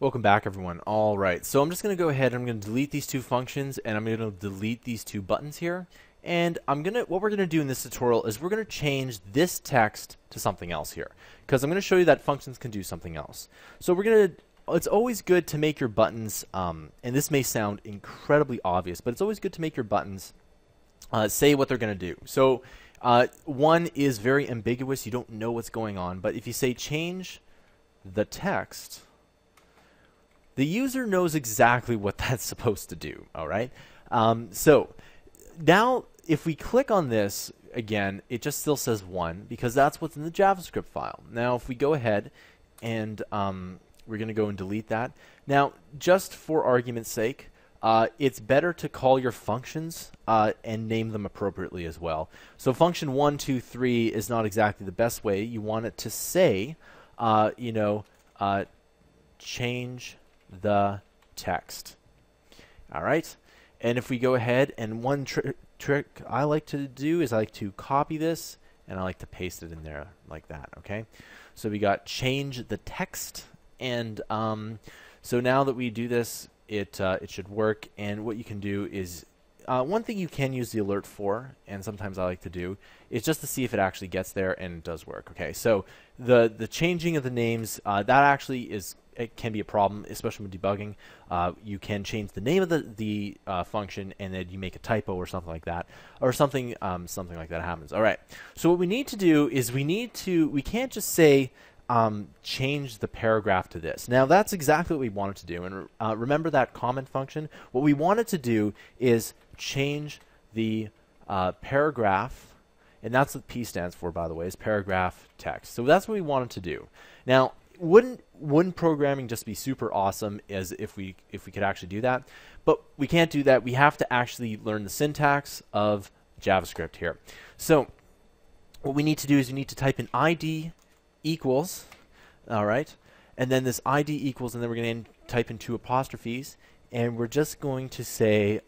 Welcome back, everyone. All right, so I'm just going to go ahead and I'm going to delete these two functions, and I'm going to delete these two buttons here. And what we're going to do in this tutorial is we're going to change this text to something else here, because I'm going to show you that functions can do something else. So we're going to, it's always good to make your buttons, and this may sound incredibly obvious, but it's always good to make your buttons say what they're going to do. So one is very ambiguous. You don't know what's going on, but if you say change the text, the user knows exactly what that's supposed to do, all right? So now if we click on this, again, it just still says 1 because that's what's in the JavaScript file. Now if we go ahead and we're going to go and delete that. Now just for argument's sake, it's better to call your functions and name them appropriately as well. So function 1, 2, 3 is not exactly the best way. You want it to say, change the text. All right, and if we go ahead, and one trick I like to do is I like to copy this and I like to paste it in there like that. Okay, so we got change the text, and so now that we do this, it should work. And what you can do is one thing you can use the alert for, and sometimes I like to do, is just to see if it actually gets there, and it does work. Okay, so the changing of the names, that actually is, it can be a problem, especially with debugging. You can change the name of the function, and then you make a typo or something like that, or something something like that happens. All right. So what we need to do is we can't just say change the paragraph to this. Now that's exactly what we wanted to do, and remember that comment function. What we wanted to do is change the paragraph. And that's what P stands for, by the way, is paragraph text. So that's what we wanted to do. Now, wouldn't programming just be super awesome as if we could actually do that? But we can't do that. We have to actually learn the syntax of JavaScript here. So what we need to do is we need to type in ID equals, all right, and then this ID equals, and then we're going to type in 2 apostrophes, and we're just going to say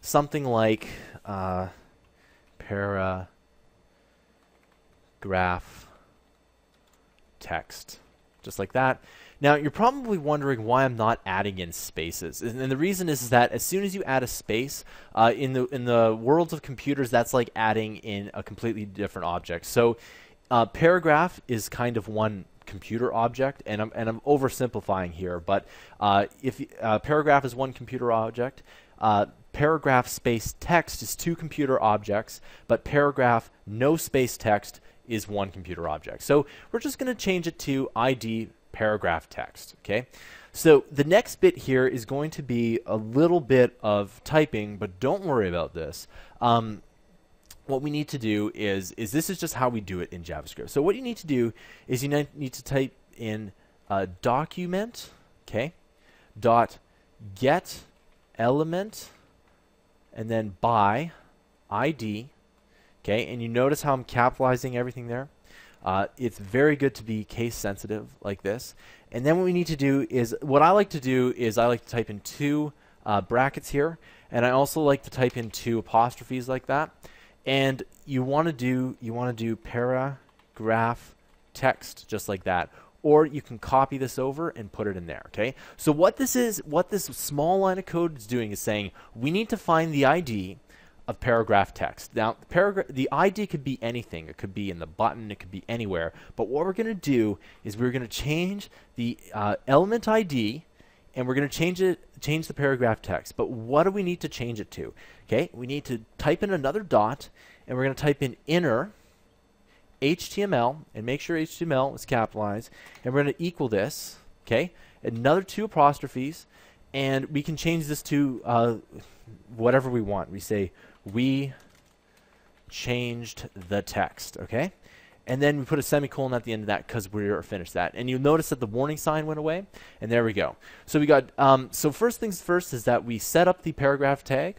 something like paragraph text, just like that. Now you're probably wondering why I'm not adding in spaces, and the reason is that as soon as you add a space in the worlds of computers, that's like adding in a completely different object. So paragraph is kind of one computer object, and I'm oversimplifying here, but if paragraph is one computer object, paragraph space text is 2 computer objects, but paragraph no space text is 1 computer object. So we're just going to change it to ID paragraph text. Okay, so the next bit here is going to be a little bit of typing, but don't worry about this. What we need to do is this is just how we do it in JavaScript. So what you need to do is you need to type in document, okay, dot get element, and then by ID. Okay, and you notice how I'm capitalizing everything there. It's very good to be case sensitive like this. And then what we need to do is, what I like to do is I like to type in 2 brackets here, and I also like to type in 2 apostrophes like that. And you want to do paragraph text just like that, or you can copy this over and put it in there. Okay, so what this small line of code is doing is saying we need to find the ID of paragraph text. Now the ID could be anything. It could be in the button, it could be anywhere, but what we're going to do is we're going to change the element ID, and we're going to change the paragraph text. But what do we need to change it to? Okay, we need to type in another dot, and we're going to type in inner HTML, and make sure HTML is capitalized, and we're going to equal this, okay, another 2 apostrophes, and we can change this to whatever we want. We say we changed the text, okay? And then we put a semicolon at the end of that because we're finished that. And you'll notice that the warning sign went away, and there we go. So we got, so first things first is that we set up the paragraph tag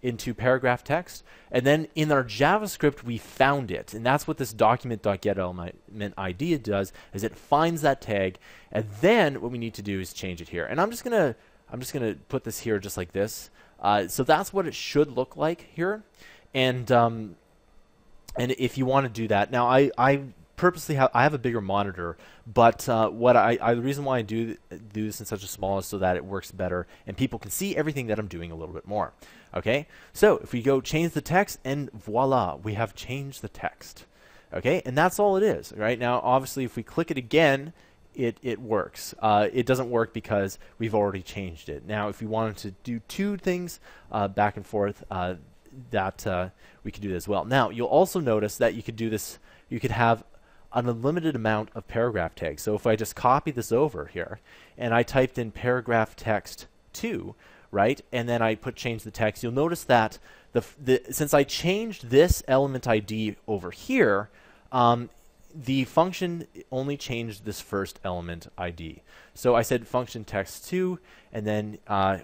into paragraph text, and then in our JavaScript we found it, and that's what this document.getElementId does, is it finds that tag, and then what we need to do is change it here. And I'm just gonna put this here just like this. So that's what it should look like here, and if you want to do that, now I purposely have, I have a bigger monitor, but what the reason why I do this in such a small is so that it works better and people can see everything that I'm doing a little bit more. Okay, so if we go change the text, and voila, we have changed the text. Okay, and that's all it is. Right now, obviously, if we click it again, it works. It doesn't work because we've already changed it. Now, if we wanted to do two things back and forth, we could do that as well. Now, you'll also notice that you could do this. You could have an unlimited amount of paragraph tags. So if I just copy this over here and I typed in paragraph text 2, right, and then I put change the text, you'll notice that since I changed this element ID over here, the function only changed this first element ID. So I said function text 2, and then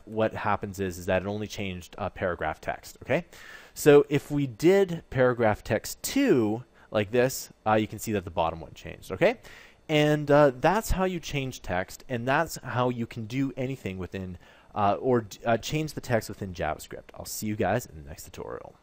what happens is that it only changed paragraph text. Okay, so if we did paragraph text 2 like this, you can see that the bottom one changed. Okay, and that's how you change text, and that's how you can do anything within change the text within JavaScript. I'll see you guys in the next tutorial.